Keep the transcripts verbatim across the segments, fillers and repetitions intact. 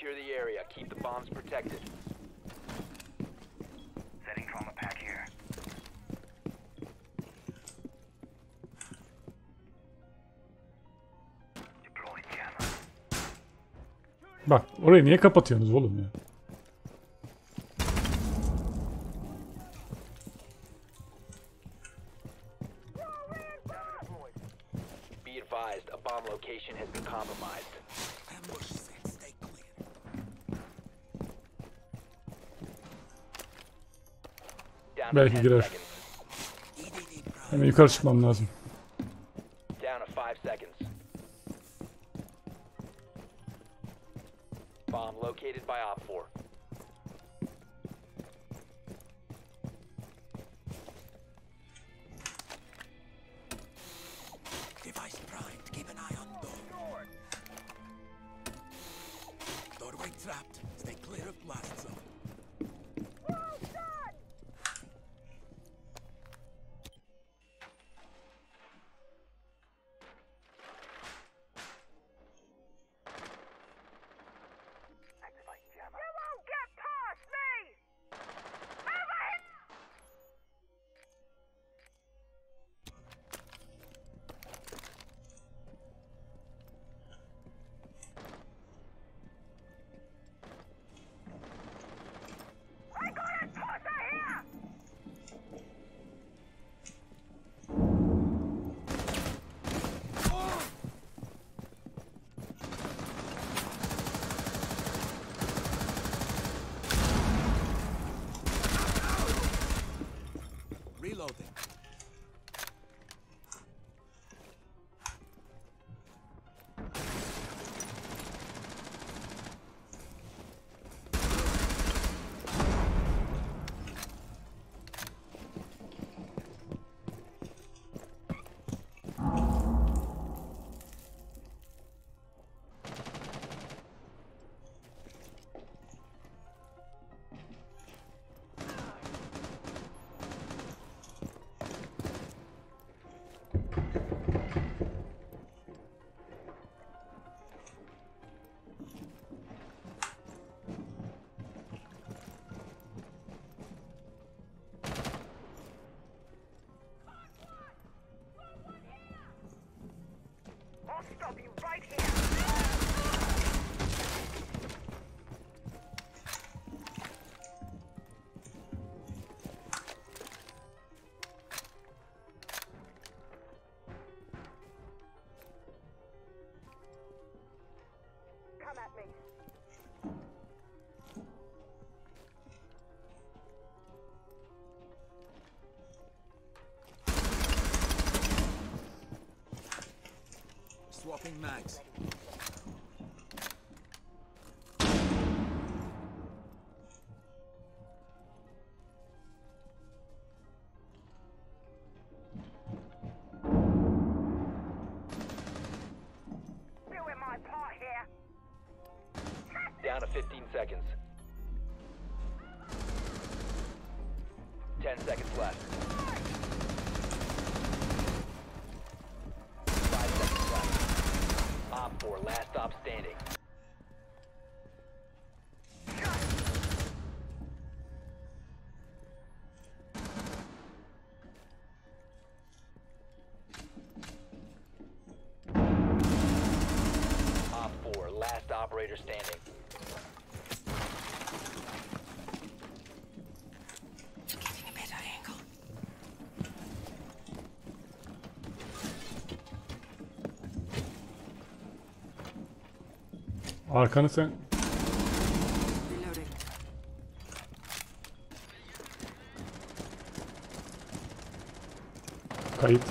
Secure the area. Keep the bombs protected. Setting trauma pack here. Bak orayı niye kapatıyorsunuz oğlum ya? Belki girer. Hemen yukarı çıkmam lazım. Swapping mags. Down to fifteen seconds. ten seconds left. five seconds left. Op four, last stop standing. Op four, last operator standing. Arkanı sen... Kayıt.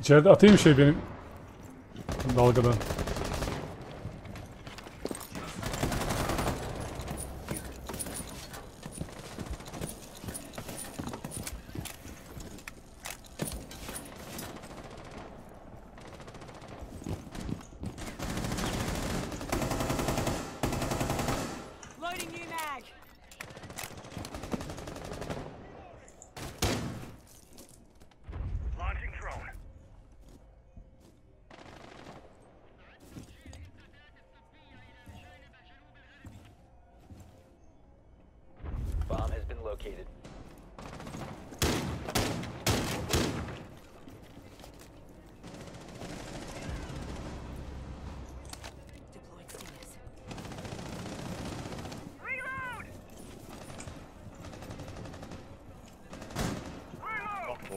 İçeride atayım şey benim dalgadan.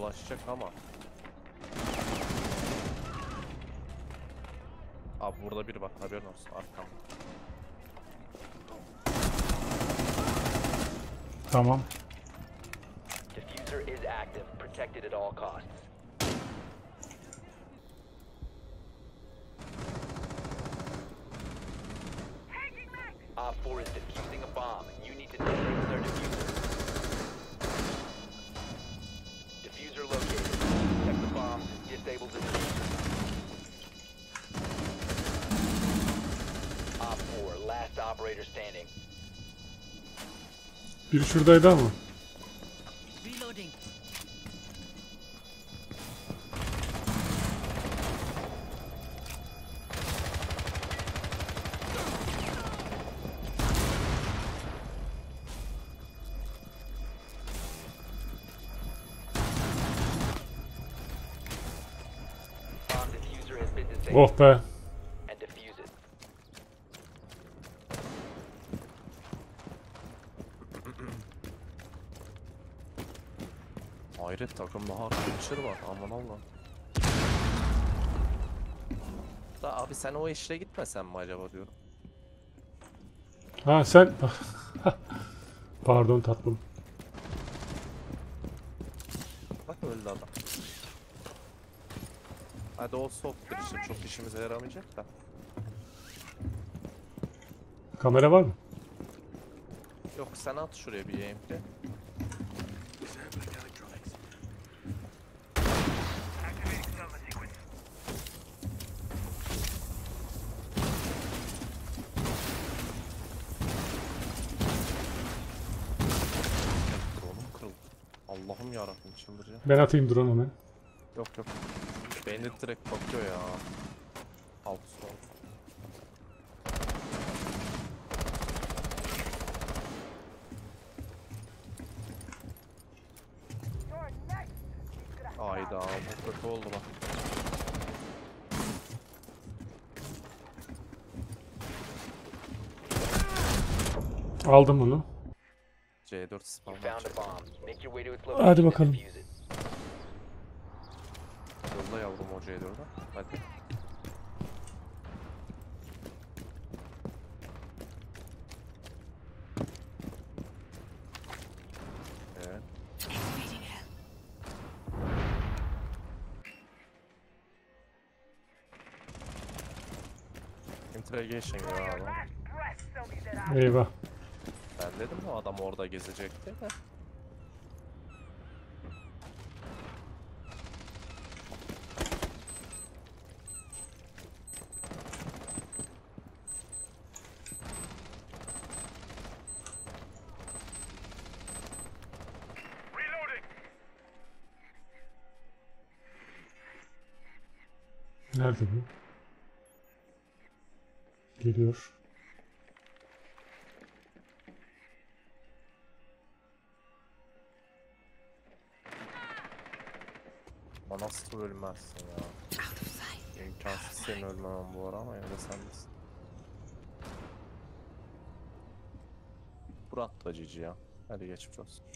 Ulaşacak ama. Abi burada biri bak, haberin olsun arkam. Tamam. Diffuser is active, protected at all costs. Op four is defusing a bomb. You need to disable their diffuser. Disable the diffuser. Op four, last operator standing. Biri şuradaydı ama. Reloading. Oh be. Hayret, takımda harcıçır var aman Allah. Da abi sen o işle gitmesen mi acaba diyorum. Ha sen pardon tatlım. Bak öldü adam. Hadi o softtur işte, çok işimize yaramayacak da. Kamera var mı? Yok, sen at şuraya bir A M P. Allah'ım yarabbim, çıldıracağım. Ben atayım drone hemen. Yok yok. Beni direkt bakıyor ya. Alt sol. Hayda, bu kötü oldu bak. Aldım bunu. C dört spam. Hadi bakalım. Yavrum hocaya doğru da. Hadi. Evet. Interrogation ya adam. Eyvah. Ben dedim o adam orada gezecekti de. Nerede bu? Geliyor. Bana nasıl ölmezsin ya? İmkansız, sen ölmemem bu ara ama ya da sen misin? Burak da cici ya. Hadi geçmiş olsun.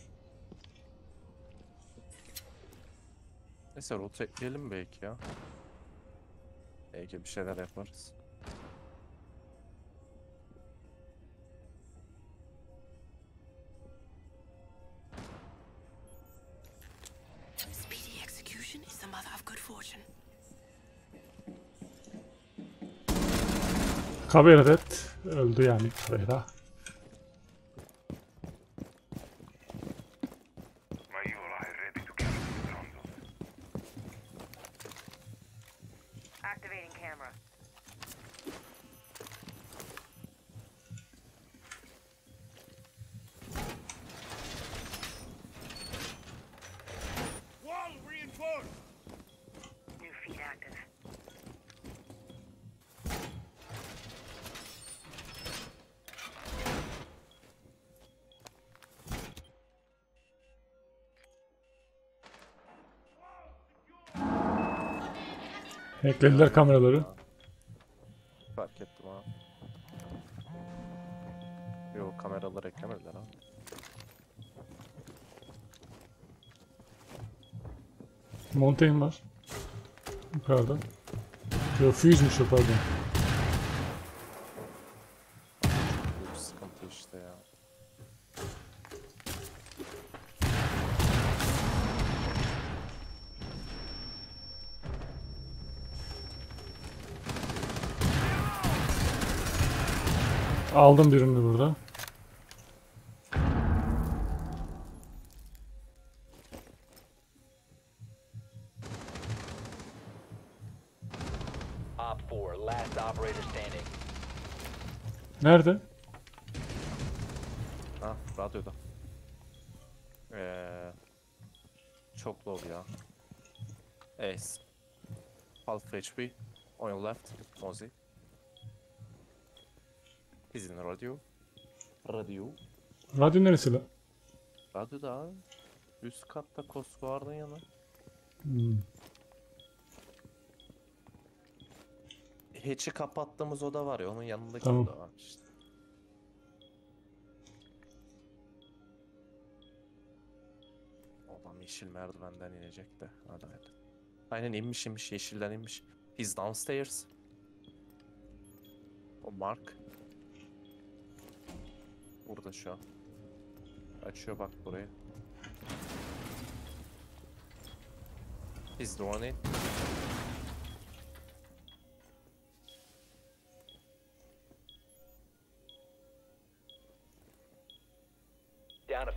Neyse rota ekleyelim belki ya. Belki bir şeyler yaparız. Speedy execution is the mother of good fortune. Kaberadet öldü yani Ferah. Eklediler kameraları. Fark ettim ha. Yok, kameraları eklemediler ha. Montaigne var. Yukarıda. Yo, füyüzmüş o, pardon. Çok sıkıntı işte ya. Aldım birini burada. Nerede? Ha, radyoda. Ee, çok low ya. Ace. Half H P. On your left. Mozi. He's in the radio. Radio. Radyo neresi lan? Radyo da abi. Üst katta Kosovar'dan yana. Hmm. Hatch'i kapattığımız oda var ya, onun yanındaki tamam. Oda var işte. Adam yeşil merdivenden inecek de. Adalet. Aynen inmiş inmiş, yeşilden inmiş. He's downstairs. O Mark. Burada şu an. Açıyor bak burayı. He's doing it.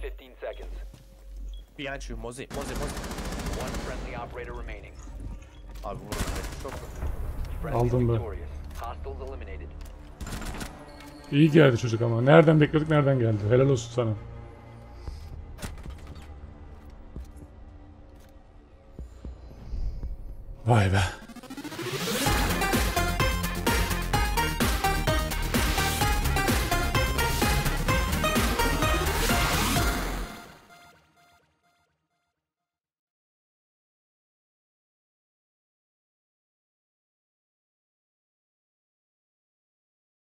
fifteen seconds. Behind you, Mozi, Mozi, Mozi. One friendly operator remaining. Abi vurdu. Aldım ben. İyi geldi çocuk ama. Nereden bekledik, nereden geldi. Helal olsun sana. Vay be.